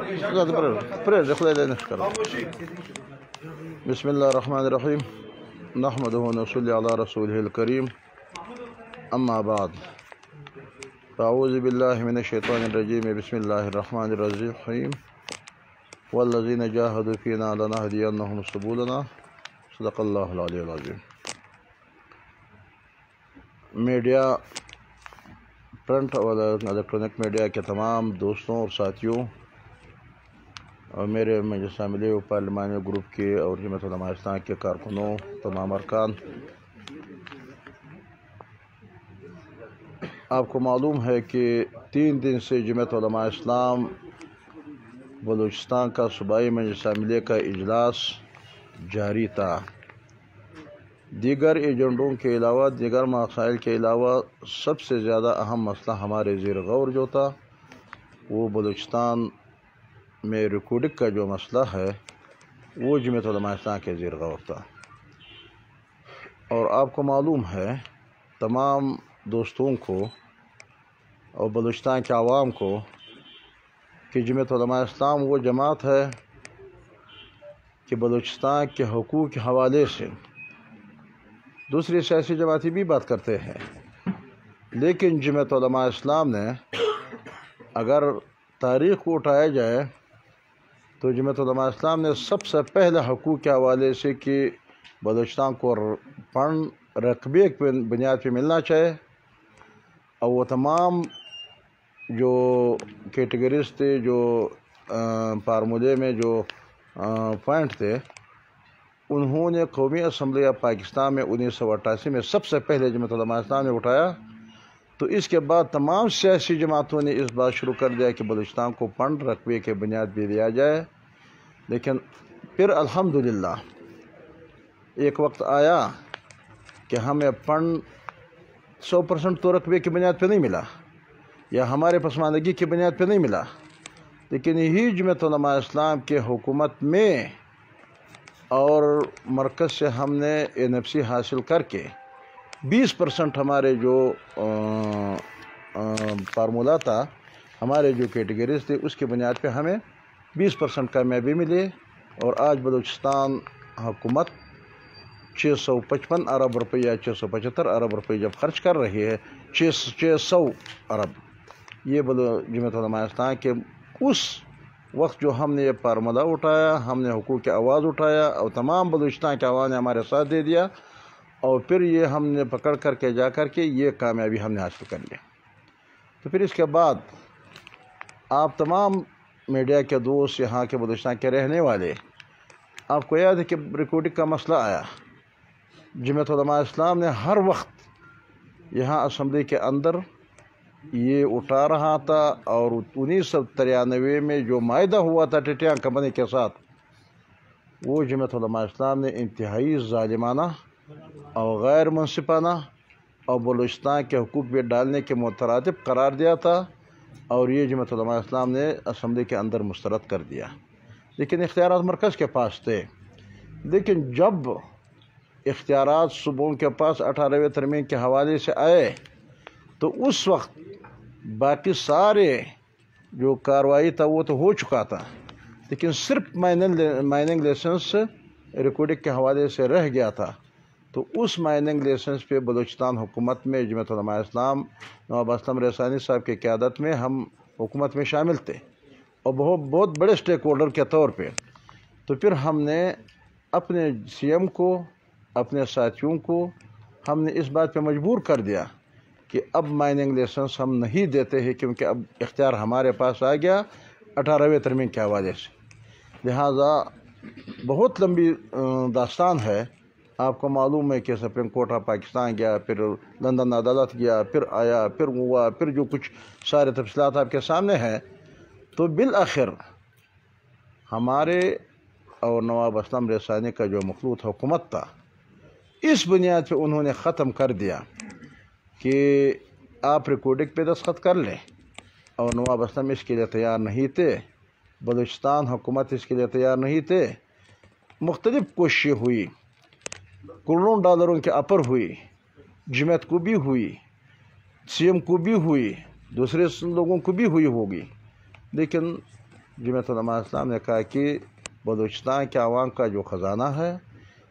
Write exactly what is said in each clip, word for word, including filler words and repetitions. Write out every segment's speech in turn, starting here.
बिस्मिल्लाहिर्रहमानिर्रहीम नहमदुहु व नसल्ली अला रसूलिहिल करीम अम्मा बाद औज़ु बिल्लाहि मिनश्शैतानिर्रजीम बिस्मिल्लाहिर्रहमानिर्रहीम वल्लज़ीना जाहदू फ़ीना लनहदियन्नहुम सबुलना सदक़ल्लाहुल अलीयुल अज़ीम। मीडिया प्रिंट और इलेक्ट्रॉनिक मीडिया के तमाम दोस्तों और साथियों और मेरे मजलिस अमले व पार्लिमानी ग्रुप के और हिम्मत उलेमा इस्लाम के कारकुनों तमाम अरकान, आपको मालूम है कि तीन दिन से हिम्मत उलेमा इस्लाम बलूचिस्तान का सूबाई मजलिस अमले का इजलास जारी था। दीगर एजेंडों के अलावा दीगर मसाइल के अलावा सबसे ज़्यादा अहम मसला हमारे ज़ेर गौर जो था वो बलूचिस्तान में रिकॉर्डिंग का जो मसला है वो जमीयत उलेमा इस्लाम के ज़ेर गौर था। और आपको मालूम है तमाम दोस्तों को और बलूचिस्तान के आवाम को कि जमीयत उलेमा इस्लाम वो जमात है कि बलूचिस्तान के हकूक़ के हवाले से दूसरी सियासी जमातें भी बात करते हैं, लेकिन जमीयत उलेमा इस्लाम ने अगर तारीख़ को उठाया जाए तो जमीयत उलेमा इस्लाम ने सबसे पहले हकूक़ के हवाले से कि बलूचिस्तान को फंड रकबे की बुनियाद पर मिलना चाहिए और वो तमाम जो कैटेगरीज थे, जो फार्मूले में जो पॉइंट थे, उन्होंने कौमी असम्बली ऑफ पाकिस्तान में उन्नीस सौ अट्ठासी में सबसे पहले जमीयत उलेमा इस्लाम ने उठाया। तो इसके बाद तमाम सियासी जमातों ने इस बात शुरू कर दिया कि बलूचिस्तान को फंड रकबे के बुनियाद पर दिया जाए। लेकिन फिर अल्हम्दुलिल्लाह एक वक्त आया कि हमें फंड सौ परसेंट तो रकबे की बुनियाद पर नहीं मिला या हमारे पसमानदगी की बुनियाद पर नहीं मिला, लेकिन यही जमीयत उलेमा इस्लाम के हुकूमत में और मरकज़ से हमने एन एफ सी हासिल करके बीस परसेंट हमारे जो फार्मूला था, हमारे जो कैटेगरीज थे, उसकी बुनियाद पे हमें बीस परसेंट कामयाबी मिली। और आज बलूचिस्तान हुकूमत छः सौ पचपन अरब रुपया छः सौ पचहत्तर अरब रुपये जब खर्च कर रही है, छः छः सौ अरब ये जमीयत उलेमा इस्लाम के उस वक्त जो हमने ये फार्मूला उठाया, हमने हुकूक़ की आवाज़ उठाया और तमाम बलूचिस्तान के आवाम ने हमारे साथ दे दिया और फिर ये हमने पकड़ कर के जा कर के ये कामयाबी हमने हासिल कर लिया। तो फिर इसके बाद आप तमाम मीडिया के दोस्त, यहाँ के बलूचिस्तान के रहने वाले, आपको याद है कि रिकॉर्डिंग का मसला आया। जमीयत उलेमा इस्लाम ने हर वक्त यहाँ असम्बली के अंदर ये उठा रहा था और उन्नीस सौ तिरानवे में जो मायदा हुआ था टिटियाँ कंपनी के साथ, वो जमीयत उलेमा इस्लाम ने इंतहाई जालिमाना और गैर मुंसिफाना और बलूचिस्तान के हकूक़ पर डालने के मुतरादिब करार दिया था और ये जमीयत उलेमा इस्लाम ने असम्बली के अंदर मुस्तरद कर दिया। लेकिन इख्तियारात मरकज़ के पास थे, लेकिन जब इख्तियारात सूबों के पास अठारहवें तरमीम के हवाले से आए तो उस वक्त बाकी सारे जो कार्रवाई था वो तो हो चुका था, लेकिन सिर्फ माइनिंग माइनिंग लाइसेंस रिकॉर्डिंग के हवाले से रह गया था। तो उस माइनिंग लाइसेंस पे बलूचिस्तान हुकूमत में जमीयत उलेमा इस्लाम नवाब असलम रसानी साहब की क़यादत में हम हुकूमत में शामिल थे और बहुत बहुत बड़े स्टेक होल्डर के तौर पे। तो फिर हमने अपने सी एम को, अपने साथियों को हमने इस बात पर मजबूर कर दिया कि अब माइनिंग लाइसेंस हम नहीं देते हैं, क्योंकि अब इख्तियार हमारे पास आ गया अठारहवें तरमीम के हवाले से। लिहाजा बहुत लंबी दास्तान है, आपको मालूम है कि सुप्रीम कोर्ट ऑफ पाकिस्तान गया, फिर लंदन अदालत गया, फिर आया, फिर हुआ, फिर जो कुछ सारे तफसीलात आपके सामने हैं। तो बिलआखिर हमारे और नवाब असलम रसानी का जो मखलूत हुकूमत था, इस बुनियाद पर उन्होंने ख़त्म कर दिया कि आप रिकॉर्डिंग पे दस्तखत कर लें और नवाब असलम इसके लिए तैयार नहीं थे, बलूचिस्तान हुकूमत इसके लिए तैयार नहीं थे। मुख्तलिफ़ कोशिशें हुई, करोड़ों डॉलरों के अपर हुई, जमीयत को भी हुई, सी एम को भी हुई, दूसरे लोगों को भी हुई होगी, लेकिन जमतलम ने कहा कि बलूचिस्तान के आवाम का जो ख़जाना है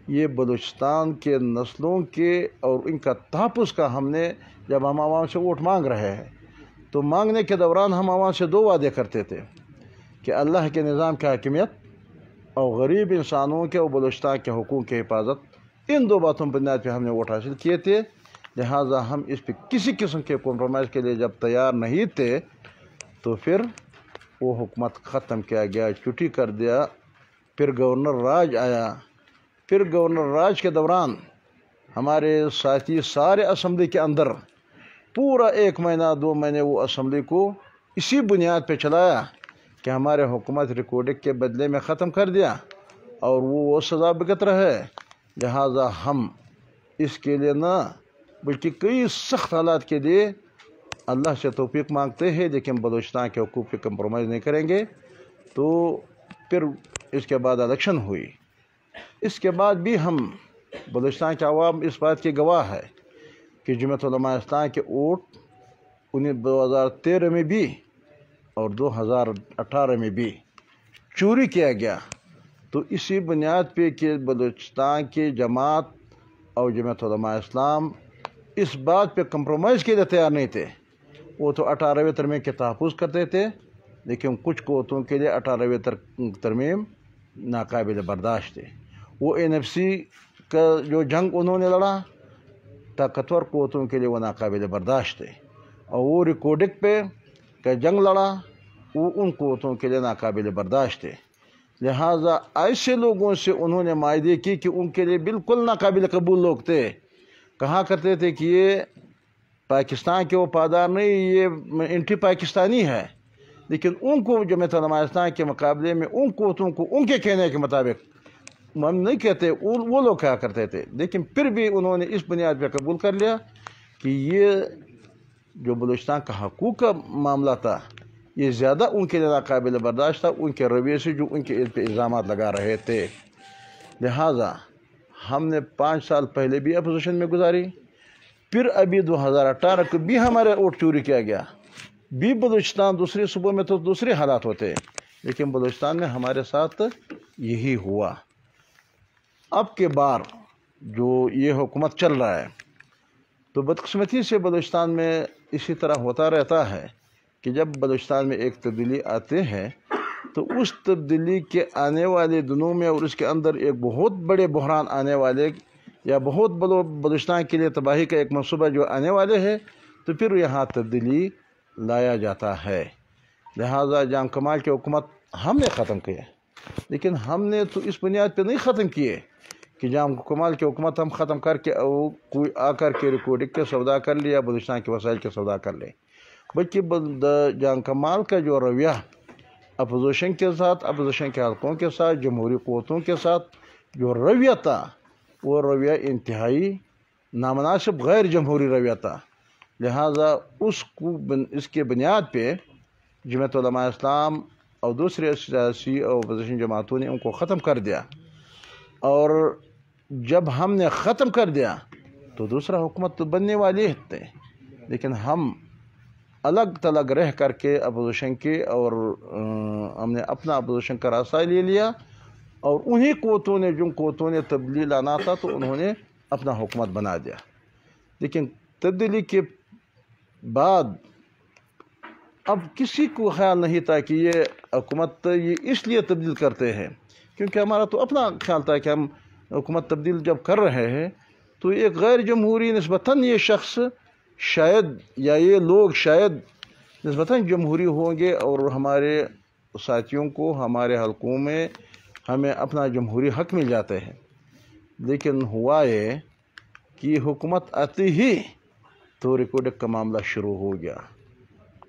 ये बलूचिस्तान के नस्लों के और इनका तहफ़ुज़ का हमने जब हम आवाम से वोट मांग रहे हैं तो मांगने के दौरान हम आवाम से दो वादे करते थे कि अल्लाह के निज़ाम की हकीमियत और गरीब इंसानों के और बलूचिस्तान के हकूक़ की हिफाजत, इन दो बातों पर बुनियाद पर हमने वोट हासिल किए थे। लिहाजा हम इस पर किसी किस्म के कॉम्प्रोमाइज़ के लिए जब तैयार नहीं थे तो फिर वो हुकूमत ख़त्म किया गया, छुट्टी कर दिया। फिर गवर्नर राज आया। फिर गवर्नर राज के दौरान हमारे साथी सारे असम्बली के अंदर पूरा एक महीना दो महीने वो असम्बली को इसी बुनियाद पे चलाया कि हमारे हुकूमत रिकॉर्डिंग के बदले में ख़त्म कर दिया और वो वो सजा भुगत रहे। लिहाजा हम इसके लिए ना बल्कि कई सख्त हालात के लिए अल्लाह से तौफीक मांगते हैं, लेकिन बलूचिस्तान के हकूक़ पे कम्प्रोमाइज़ नहीं करेंगे। तो फिर इसके बाद इलेक्शन हुई। इसके बाद भी हम बलूचिस्तान के आवाम इस बात की गवाह है कि जमअत उलेमा इस्लाम के वोट उन्हें दो हज़ार तेरह में भी और दो हज़ार अठारह में भी चोरी किया गया। तो इसी बुनियाद पे कि बलूचिस्तान की जमात और जमअत उलेमा इस्लाम इस बात पे कंप्रोमाइज़ के लिए तैयार नहीं थे। वो तो अठारहवें तरमीम के तहफ़ुज़ करते थे, लेकिन कुछ कोतों के लिए अठारहवें तरमीम नाकाबिल बर्दाश्त थे। वो एन एफ सी का जो जंग उन्होंने लड़ा, ताकतवर कोतों के लिए वो नाकाबिल बर्दाश्त थे, और वो रिकॉर्डिंग पे का जंग लड़ा, वो उन कोतों के लिए नाकाबिल बर्दाश्त थे। लिहाजा ऐसे लोगों से उन्होंने मायदे की कि उनके लिए बिल्कुल नाकाबिल कबूल लोग थे। कहा करते थे कि ये पाकिस्तान के वफादार नहीं, ये एंटी पाकिस्तानी है, लेकिन उनको जमअत उलेमा इस्लाम के मुकाबले में उन कोतों को उनके कहने के मुताबिक हम नहीं कहते, वो वो लोग क्या करते थे। लेकिन फिर भी उन्होंने इस बुनियाद पर कबूल कर लिया कि ये जो बलूचिस्तान का हकूक़ का मामला था ये ज़्यादा उनके लिए नाकाबिल बर्दाश्त था, उनके रवैये से जो उनके इल्ज़ाम लगा रहे थे। लिहाजा हमने पाँच साल पहले भी अपोजिशन में गुजारी। फिर अभी दो हज़ार अठारह को भी हमारे वोट चोरी किया गया। भी बलूचिस्तान दूसरे सूबों में तो दूसरे हालात होते, लेकिन बलूचिस्तान में हमारे साथ यही हुआ। अब के बार जो ये हुकूमत चल रहा है तो बदकिस्मती से बलूचिस्तान में इसी तरह होता रहता है कि जब बलूचिस्तान में एक तब्दीली आती है तो उस तब्दीली के आने वाले दिनों में और उसके अंदर एक बहुत बड़े बहरान आने वाले या बहुत बड़ो बलूचिस्तान के लिए तबाही का एक मनसूबा जो आने वाले है, तो फिर यहाँ तब्दीली लाया जाता है। लिहाजा जाम कमाल की हुकूमत हमने ख़त्म किया, लेकिन हमने तो इस बुनियाद पर नहीं ख़त्म किए कि जाम कमाल की हुकूमत हम ख़त्म करके और कोई आकर के रिकॉर्डिंग के सौदा कर ले या बलूचिस्तान के वसाइल के सौदा कर ले, बल्कि जाम कमाल का जो रवैया अपोजिशन के साथ, अपोजिशन के हलकों के साथ, जमहूरी क़ुव्वतों के साथ जो रवैया था वो रवैया इंतहाई नामनासिब गैर जमहूरी रवैया था। लिहाजा उसको इसके बुनियाद पे जमअत उलेमा इस्लाम और दूसरे सियासी और अपोजिशन जमातों ने उनको ख़त्म कर दिया। और जब हमने ख़त्म कर दिया तो दूसरा हुकूमत तो बनने वाली थे, लेकिन हम अलग तलग रह करके अपोजिशन के और आ, हमने अपना अपोजिशन का रास्ता ले लिया और उन्हीं कोतों ने जिन कोतों ने तब्दीली लाना था तो उन्होंने अपना हुकूमत बना दिया। लेकिन तब्दीली के बाद अब किसी को ख्याल नहीं था कि ये हुकूमत ये इसलिए तब्दील करते हैं, क्योंकि हमारा तो अपना ख्याल था कि हम हुकूमत तब्दील जब कर रहे हैं तो एक गैर जमहूरी नस्बतन ये शख्स शायद या ये लोग शायद नस्बतन जमहूरी होंगे और हमारे साथियों को हमारे हलकों में हमें अपना जमहूरी हक मिल जाते हैं। लेकिन हुआ ये कि हुकूमत आती ही तो रिकॉर्डिंग का मामला शुरू हो गया।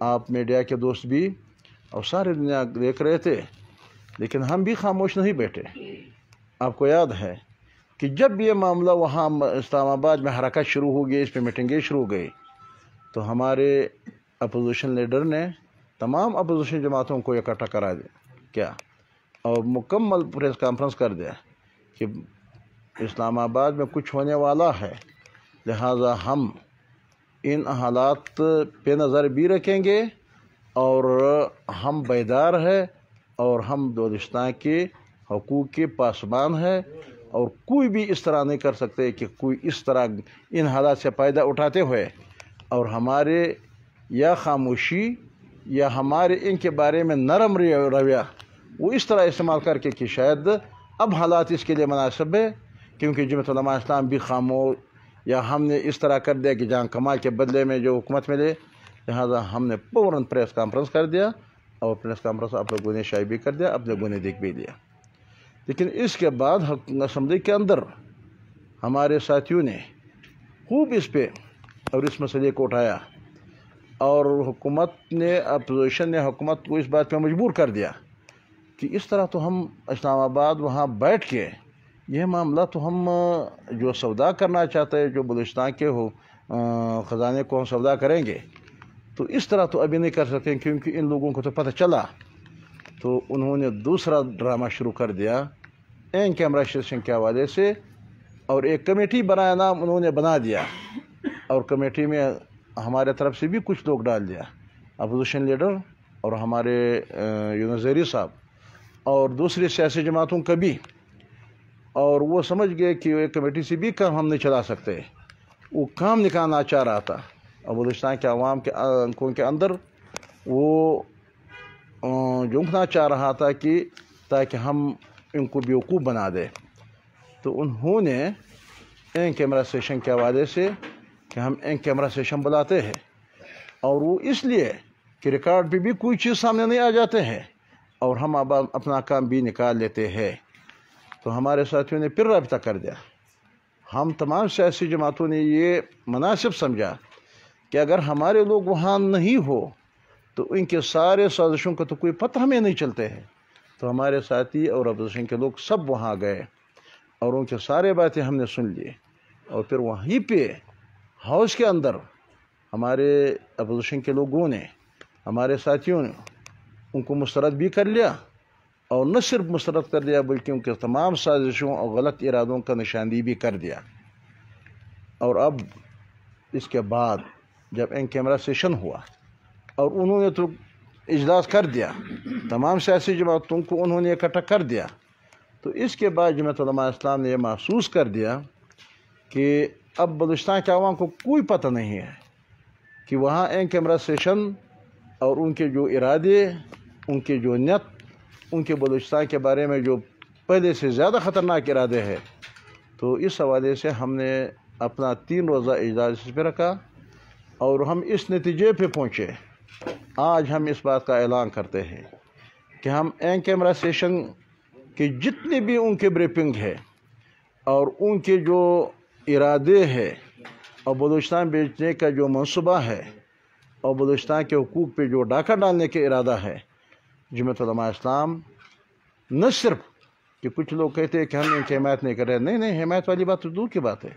आप मीडिया के दोस्त भी और सारी दुनिया देख रहे थे, लेकिन हम भी खामोश नहीं बैठे। आपको याद है कि जब ये मामला वहाँ इस्लामाबाद में हरकत शुरू हो गई, इस पर मीटिंगें शुरू हो गई, तो हमारे अपोजिशन लीडर ने तमाम अपोजिशन जमातों को इकट्ठा करा दिया क्या और मुकम्मल प्रेस कॉन्फ्रेंस कर दिया कि इस्लामाबाद में कुछ होने वाला है। लिहाजा हम इन हालात पे नज़र भी रखेंगे और हम बेदार है और हम दोस्तान के हकूक़ के पासबान हैं और कोई भी इस तरह नहीं कर सकते कि कोई इस तरह इन हालात से फ़ायदा उठाते हुए और हमारे या खामोशी या हमारे इनके बारे में नरम रवैया वो इस तरह इस्तेमाल करके कि शायद अब हालात इसके लिए मुनासिब है, क्योंकि जमअतुल्लमा इस्लाम भी खामोश या हमने इस तरह कर दिया कि जान कमा के बदले में जो हुकूमत मिले, लिहाजा हमने फ़ौरन प्रेस कॉन्फ्रेंस कर दिया और प्रेस कॉन्फ्रेंस आप लोगों ने शायद भी कर दिया, आप लोगों ने देख भी लिया। लेकिन इसके बाद असम्बली के अंदर हमारे साथियों ने खूब इस पे और इस मसले को उठाया और हुकूमत ने अपोजिशन ने हुकूमत को इस बात पे मजबूर कर दिया कि इस तरह तो हम इस्लामाबाद वहाँ बैठ के यह मामला तो हम जो सौदा करना चाहते हैं जो बलूचिस्तान के हो ख़जाने को हम सौदा करेंगे तो इस तरह तो अभी नहीं कर सकते, क्योंकि इन लोगों को तो पता चला तो उन्होंने दूसरा ड्रामा शुरू कर दिया एन कैमरा सेशन के हवाले से और एक कमेटी बनाया, नाम उन्होंने बना दिया और कमेटी में हमारे तरफ से भी कुछ लोग डाल दिया, अपोजिशन लीडर और हमारे यूनजरी साहब और दूसरी सियासी जमातों का भी। और वो समझ गए कि एक कमेटी से भी काम हम नहीं चला सकते, वो काम निकालना चाह रहा था और बलूचिस्तान के अवाम के आंखों के अंदर वो झोंकना चाह रहा था कि ताकि हम इनको बेवकूफ़ बना दें। तो उन्होंने एन कैमरा सेशन के हवाले से कि हम एन कैमरा सेशन बुलाते हैं और वो इसलिए कि रिकॉर्ड पे भी कोई चीज़ सामने नहीं आ जाते हैं और हम अब अपना काम भी निकाल लेते हैं। तो हमारे साथियों ने फिर रब्ता कर दिया, हम तमाम सियासी जमातों ने ये मुनासिब समझा कि अगर हमारे लोग वहाँ नहीं हो तो इनके सारे साजिशों का तो कोई पता हमें नहीं चलते हैं। तो हमारे साथी और अपोजिशन के लोग सब वहाँ गए और उनके सारे बातें हमने सुन ली और फिर वहीं पे हाउस के अंदर हमारे अपोजिशन के लोगों ने हमारे साथियों ने उनको मुस्तरद भी कर लिया और न सिर्फ मुस्तरद कर दिया बल्कि उनके तमाम साजिशों और गलत इरादों का निशानदेही भी कर दिया। और अब इसके बाद जब एन कैमरा सेशन हुआ और उन्होंने तो इजलास कर दिया, तमाम सियासी जमातों को उन्होंने इकट्ठा कर दिया, तो इसके बाद जमअत उलमा इस्लाम ने यह महसूस कर दिया कि अब बलूचिस्तान के अवाम को कोई पता नहीं है कि वहाँ एन कैमरा सेशन और उनके जो इरादे उनके जो नियत उनके बलूचिस्तान के बारे में जो पहले से ज़्यादा ख़तरनाक इरादे हैं। तो इस हवाले से हमने अपना तीन रोज़ा इजलास इस पर रखा और हम इस नतीजे पे पहुँचे। आज हम इस बात का ऐलान करते हैं कि हम एन कैमरा सेशन के जितने भी उनके ब्रीफिंग है और उनके जो इरादे हैं और बलूचिस्तान बेचने का जो मंसूबा है और बलूचिस्तान के हकूक़ पे जो डाका डालने के इरादा है, जमअत उलमा इस्लाम न सिर्फ कि कुछ लोग कहते हैं कि हम इनकी हिमायत नहीं कर रहे, नहीं नहीं हिमायत वाली बात तो दूर की बात है,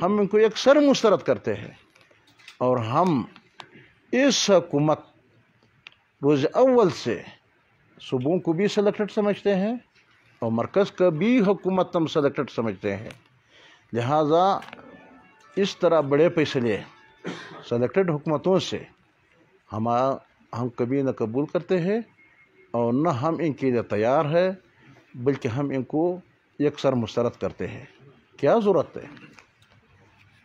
हम इनको अक्सर मुस्तरद करते हैं और हम इस हुकूमत रोज़ अव्वल से सूबों को भी सेलेक्टेड समझते हैं और मरकज़ का भी हुकूमत हम सेलेक्टेड समझते हैं। लिहाजा इस तरह बड़े फैसले सेलेक्टेड हुकूमतों से हम हम कभी न कबूल करते हैं और न हम इनके लिए तैयार है, बल्कि हम इनको अक्सर मुस्तरद करते हैं। क्या ज़रूरत है?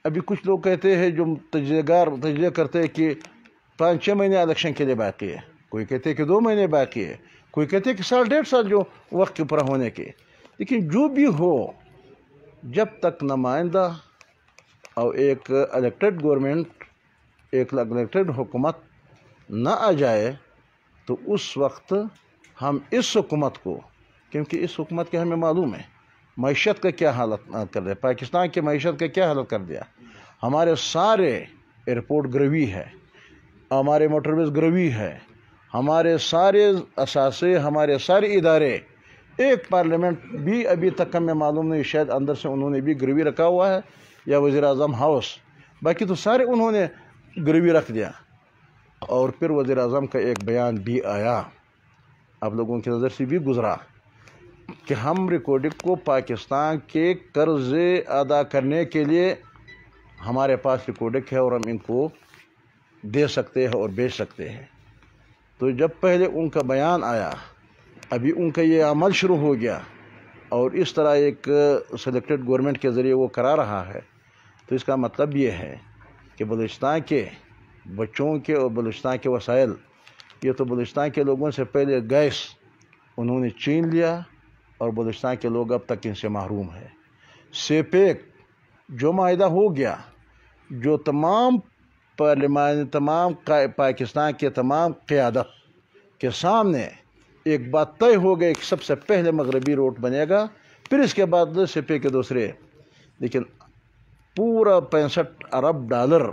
अभी कुछ लोग कहते हैं जो तजगार तजज़िया करते हैं कि पाँच छः महीने इलेक्शन के लिए बाकी है, कोई कहते हैं कि दो महीने बाकी है, कोई कहते हैं कि साल डेढ़ साल जो वक्त के पूरा होने के। लेकिन जो भी हो, जब तक नुमाइंदा और एक इलेक्टेड गवर्नमेंट एक इलेक्टेड हुकूमत ना आ जाए तो उस वक्त हम इस हुकूमत को, क्योंकि इस हुकूमत के हमें मालूम है मैशत का क्या हालत कर दिया, पाकिस्तान के मैशत का क्या हालत कर दिया, हमारे सारे एयरपोर्ट गिरवी है, हमारे मोटरवेज गिरवी है, हमारे सारे असासे हमारे सारे इदारे, एक पार्लियामेंट भी अभी तक हमें मालूम नहीं, शायद अंदर से उन्होंने भी गिरवी रखा हुआ है या वज़ीर-ए-आज़म हाउस, बाकी तो सारे उन्होंने गिरवी रख दिया। और फिर वज़ीर-ए-आज़म का एक बयान भी आया, आप लोगों की नज़र से भी गुज़रा कि हम रिकॉर्डिंग को पाकिस्तान के कर्ज़े अदा करने के लिए हमारे पास रिकॉर्डिंग है और हम इनको दे सकते हैं और बेच सकते हैं। तो जब पहले उनका बयान आया अभी उनका ये अमल शुरू हो गया और इस तरह एक सिलेक्टेड गवर्नमेंट के ज़रिए वो करा रहा है। तो इसका मतलब ये है कि बलूचिस्तान के बच्चों के और बलूचिस्तान के वसाइल, ये तो बलूचिस्तान के लोगों से पहले गैस उन्होंने छीन लिया और बलूचिस्तान के लोग अब तक इनसे महरूम है। सेपेक जो मायदा हो गया, जो तमाम पार्लियामान तमाम पाकिस्तान के तमाम क़यादत के सामने एक बात तय हो गई कि सबसे पहले मगरबी रोड बनेगा, फिर इसके बाद सेपेक के दूसरे। लेकिन पूरा पैंसठ अरब डॉलर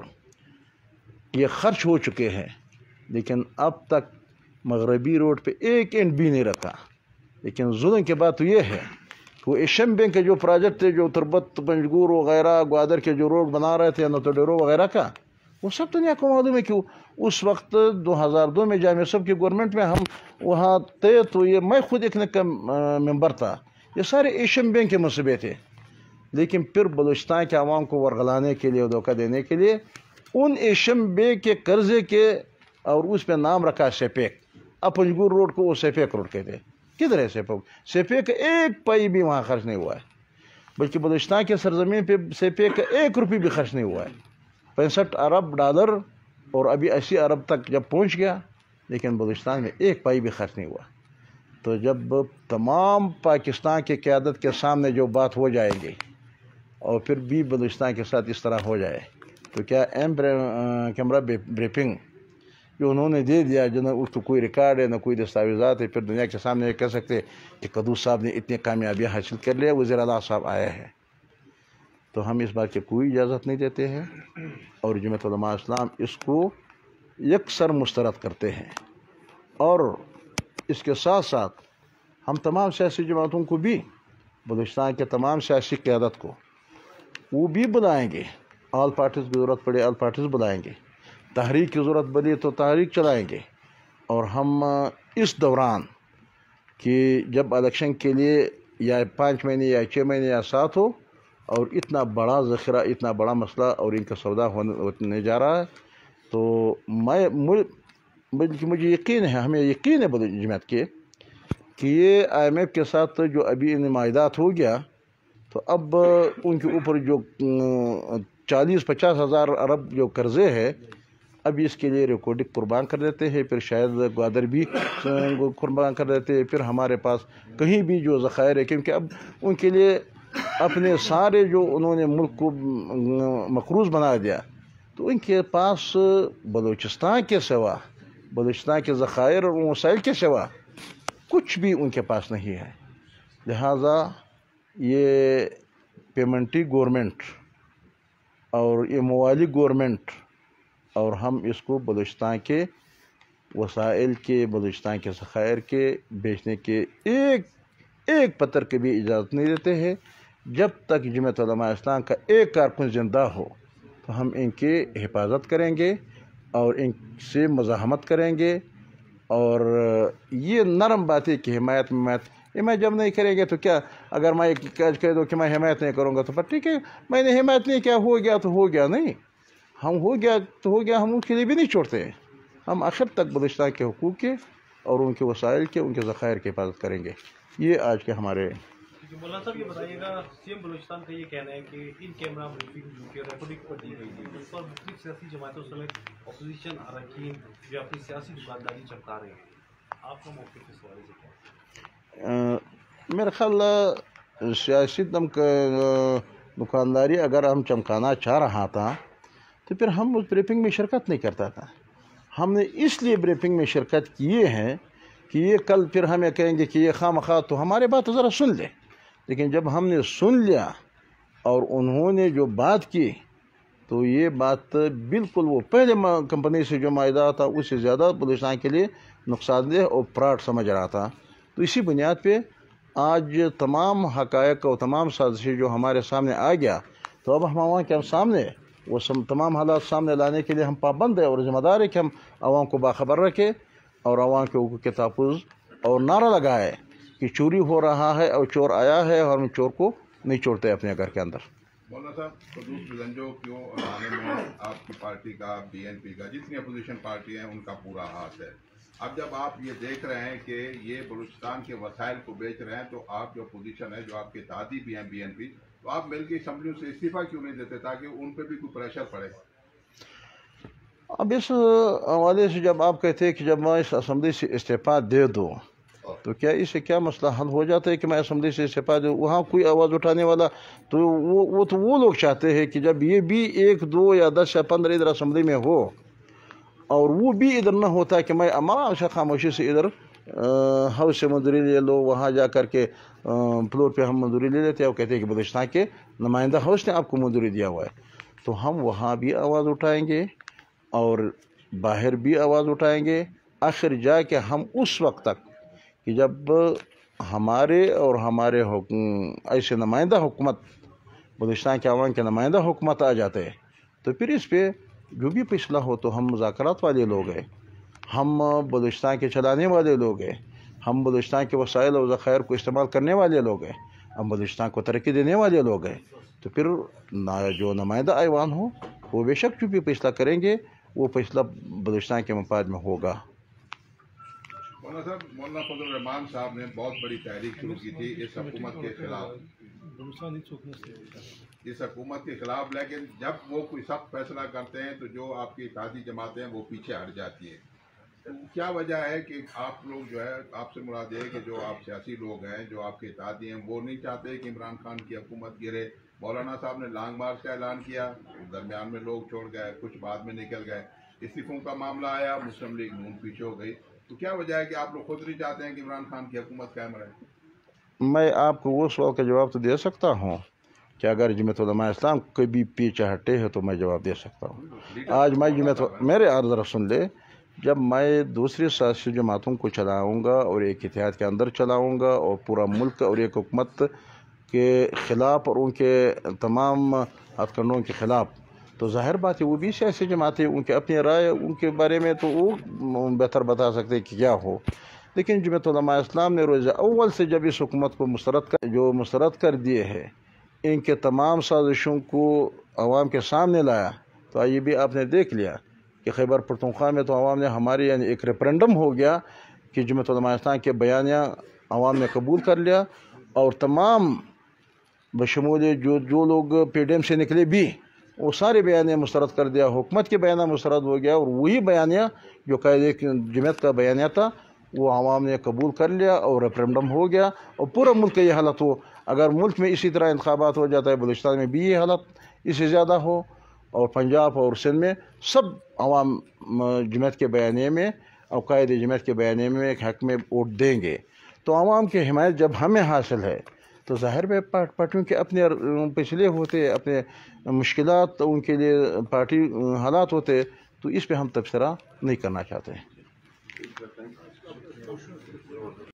ये खर्च हो चुके हैं, लेकिन अब तक मगरबी रोड पे एक इंट भी नहीं रखा। लेकिन जुल्म के बाद तो ये है कि वो एशियन बैंक के जो प्रोजेक्ट थे, जो तुरबत पंजगूर वगैरह ग्वादर के जो रोड बना रहे थे नोतोडेरो वगैरह का, वो सब दुनिया को मालूम है कि उस वक्त दो हज़ार दो में जाम सब की गवर्नमेंट में हम वहाँ थे, तो ये मैं खुद एक का मेंबर था, ये सारे एशियन बैंक के मनसूबे थे। लेकिन फिर बलूचिस्तान के आवाम को वर्गलाने के लिए, धोखा देने के लिए उन एशियन बैंक के कर्जे के और उस पर नाम रखा सेपेक। अब पंजगूर रोड को वो सेपेक रोड कहते हैं। किधर है सेपेक? सेपेक एक पाई भी वहाँ खर्च नहीं हुआ है, बल्कि बलूचिस्तान के सरजमीन पर सेपेक एक रुपये भी खर्च नहीं हुआ है। पैंसठ अरब डॉलर और अभी अस्सी अरब तक जब पहुंच गया, लेकिन बलूचिस्तान में एक पाई भी खर्च नहीं हुआ। तो जब तमाम पाकिस्तान के क़यादत के सामने जो बात हो जाएगी और फिर भी बलूचिस्तान के साथ इस तरह हो जाए, तो क्या एम कैमरा ब्रीफिंग जो उन्होंने दे दिया, जो ना उस तो कोई रिकॉर्ड है ना कोई दस्तावेजात है, फिर दुनिया के सामने कह सकते कि कदू साहब ने इतनी कामयाबियाँ हासिल कर लिया, वज़ीर आला साहब आया है। तो हम इस बात की कोई इजाज़त नहीं देते हैं और जमअत उलमा इस्लाम इसको यकसर मुस्तरद करते हैं। और इसके साथ साथ हम तमाम सियासी जमातों को भी, बलूचिस्तान के तमाम सियासी क़यादत को वो भी बुलाएंगे। आल पार्टीज़ की ज़रूरत पड़े आल पार्टीज़ बुलाएंगे, तहरीक की ज़रूरत पड़े तो तहरीक चलाएंगे। और हम इस दौरान कि जब इलेक्शन के लिए या पाँच महीने या छः महीने या सात हो और इतना बड़ा ज़ख़ीरा, इतना बड़ा मसला और इनका सौदा होने जा रहा है, तो मैं मुझे मुझे यकीन है, हमें यकीन है बलूच जमात के कि ये आई एम एफ़ के साथ जो अभी इन मायदात हो गया, तो अब उनके ऊपर जो चालीस पचास हज़ार अरब जो कर्ज़े है, अब इसके लिए रिकॉर्डिंग कुर्बान कर देते हैं, फिर शायद ग्वादर भी कुर्बान कर देते हैं, फिर हमारे पास कहीं भी जो ज़ख़ायर है, क्योंकि अब उनके लिए अपने सारे जो उन्होंने मुल्क को मकरूज़ बना दिया, तो इनके पास बलूचिस्तान के सिवा, बलूचिस्तान के ज़ख़ायर और वसाइल के सिवा कुछ भी उनके पास नहीं है। लिहाजा ये पेमेंटी गवर्नमेंट और ये मवाली गवर्नमेंट, और हम इसको बलूचिस्तान के वसाइल के, बलूचिस्तान के ज़ख़ायर के बेचने के एक एक पत्थर की भी इजाज़त नहीं देते हैं। जब तक जमअत उलमा इस्लाम का एक कारकुन जिंदा हो, तो हम इनकी हिफाजत करेंगे और इनसे मज़ाहमत करेंगे। और ये नरम बातें कि हिमायत हिमायत हिमायत जब नहीं करेंगे, तो क्या अगर मैं एक काज कह दूँ कि मैं हिमायत नहीं करूँगा, तो पर ठीक है मैंने हिमायत नहीं किया, हो गया तो हो गया, नहीं हम हो गया तो हो गया, हम उनके लिए भी नहीं छोड़ते। हम आखिर तक बलूचिस्तान के हकूक़ के और उनके वसाइल के, उनके ज़ख़ायर की हिफाजत करेंगे। ये आज के हमारे मौलाना साहब ये बताइएगा, सीएम बलूचिस्तान का ये कहना है कि इन कैमरा ब्रीफिंग जो कि रिकॉर्डिंग पर दी गई थी, उस पर मुख्तलिफ सियासी जमातों समेत अपोजिशन अरकान जो अपनी सियासी दुकानदारी चमका रहे हैं, आपका मौक़िफ़ इस हवाले से क्या है? मेरा ख्याल सियासी दुकानदारी अगर हम चमकाना चाह रहा था, तो फिर हम उस ब्रीफिंग में शिरकत नहीं करता था। हमने इसलिए ब्रीफिंग में शिरकत किए हैं कि ये कल फिर हमें कहेंगे कि ये खामखा, तो हमारे बात ज़रा सुन ले। लेकिन जब हमने सुन लिया और उन्होंने जो बात की, तो ये बात बिल्कुल वो पहले कंपनी से जो मायदा था उससे ज़्यादा बलूचिस्तान के लिए नुकसानदेह और फ्रॉड समझ रहा था। तो इसी बुनियाद पे आज तमाम हक़ायक़ और तमाम साजिशें जो हमारे सामने आ गया, तो अब हम आवाम के सामने वो तमाम हालात सामने लाने के लिए हम पाबंद है और ज़िम्मेदार है कि हम आवाम को बाखबर रखें और आवाम के हकूक़ के तहफ़्फ़ुज़ और नारा लगाए कि चोरी हो रहा है और चोर आया है और हम चोर को नहीं छोड़ते अपने घर के अंदर। मौलाना साहब, कदूस रंजो क्यों आने में आपकी पार्टी का, बीएनपी का, जितनी अपोजिशन पार्टी हैं उनका पूरा हाथ है, अब जब आप ये देख रहे हैं कि ये बलूचिस्तान के वसाइल को बेच रहे हैं, तो आप जो पोजीशन है, जो आपके दादी भी हैं बी एन पी, तो आप मिलकर असम्बलियों से इस्तीफा क्यों नहीं देते ताकि उन पे भी कोई प्रेशर पड़े? अब इस हवाले से जब आप कहते हैं कि जब मैं इस असम्बली से इस्तीफा दे दूँ तो क्या इससे क्या मसला हल हो जाता है कि मैं असम्बली से इस्तीफा दूँ? वहाँ कोई आवाज़ उठाने वाला तो वो वो तो वो लोग चाहते हैं कि जब ये भी एक दो या दस या पंद्रह इधर असम्बली में हो और वो भी इधर ना होता कि मैं आराम से खामोशी से इधर हाउस से मंजूरी ले लो, वहाँ जा कर के फ्लोर पे हम मंजूरी ले लेते हैं और कहते हैं कि बलूचिस्तान के नुमाइंदा हाउस ने आपको मंजूरी दिया हुआ है, तो हम वहाँ भी आवाज़ उठाएंगे और बाहर भी आवाज़ उठाएंगे। आखिर जा के हम उस वक्त तक कि जब हमारे और हमारे ऐसे नुमाइंदा हुकूमत बलूचिस्तान के अवाम के नुमाइंदा हुकूमत आ जाते हैं, तो फिर इस पर जो भी पिछला हो, तो हम मुज़ाकरात वाले लोग हैं, हम बलूचिस्तान के चलाने वाले लोग हैं, हम बलूचिस्तान के वसाइल और ज़ख़ायर को इस्तेमाल करने वाले लोग हैं, हम बलूचिस्तान को तरक्की देने वाले लोग हैं, तो फिर ना जो नुमाइंदा ऐवान हो वो बेशक जो भी फैसला करेंगे वो फैसला बलूचिस्तान के मफाद में होगा। मौलाना साहब, मौलाना फजल रहमान साहब ने बहुत बड़ी तहरीक शुरू की थी इस हुकूमत के खिलाफ, इस हुकूमत के खिलाफ, लेकिन जब वो कोई सख्त फैसला करते हैं तो जो आपकी काजी जमातें हैं वो पीछे हट जाती है। तो क्या वजह है कि आप लोग जो है, आपसे मुराद है कि जो आप सियासी लोग हैं, जो आपके इतादी हैं, वो नहीं चाहते कि इमरान खान की हुकूमत गिरे? मौलाना साहब ने लॉन्ग मार्च का ऐलान किया, दरमियान में लोग छोड़ गए, कुछ बाद में निकल गए, इस्तीफों का मामला आया, मुस्लिम लीग नून पीछे हो गई, तो क्या वजह है कि आप लोग खुद नहीं चाहते हैं कि इमरान खान की हुकूमत कायम रहे? मैं आपको वो सवाल का जवाब तो दे सकता हूँ कि अगर जमीयत उलेमा इस्लाम कभी पीछे हटे हैं तो मैं जवाब दे सकता हूँ। आज मैं जमीयत मेरे आर्डर सुन ले, जब मैं दूसरी सियासी जमातों को चलाऊँगा और एक एहतियात के अंदर चलाऊँगा और पूरा मुल्क और एक हुकूमत के ख़िलाफ़ और उनके तमाम हथकंडों के ख़िलाफ़, तो ज़ाहिर बात है वो भी सियासी जमातें उनके अपनी राय उनके बारे में तो वो बेहतर बता सकते हैं कि क्या हो, लेकिन जमीयत उलेमा इस्लाम ने रोज़ अव्वल से जब इस हुकूमत को मुस्तरद कर जो मुस्तरद कर दिए है, इनके तमाम साजिशों को आवाम के सामने लाया, तो आइए भी आपने देख लिया कि खैबर पख्तूनख्वा में तो आवाम ने हमारे यानी एक रेफरेंडम हो गया कि जमीयत उलेमा इस्लाम के बयानियाँ आवाम ने कबूल कर लिया और तमाम बशमूल जो जो लोग पी डी एम से निकले भी वो सारे बयानियाँ मुस्तरद कर दिया, हुकूमत के बयाना मुस्तरद हो गया और वही बयानियाँ जो कायदे जमीयत का बयानिया था वो आवाम ने कबूल कर लिया और रेफरेंडम हो गया और पूरा मुल्क ये हालत हो। अगर मुल्क में इसी तरह इंतखाबात हो जाता है, बलूचिस्तान में भी ये हालत इससे ज़्यादा हो और पंजाब और सिंध में सब आवाम जमीयत के बयानिए में और कायदे जमीयत के बयानिए में एक हक में वोट देंगे, तो आवाम की हिमायत जब हमें हासिल है तो ज़ाहिर में पार्ट पार्टियों के अपने पिछले होते, अपने मुश्किलात उनके लिए पार्टी हालात होते, तो इस पे हम तबसरा नहीं करना चाहते हैं।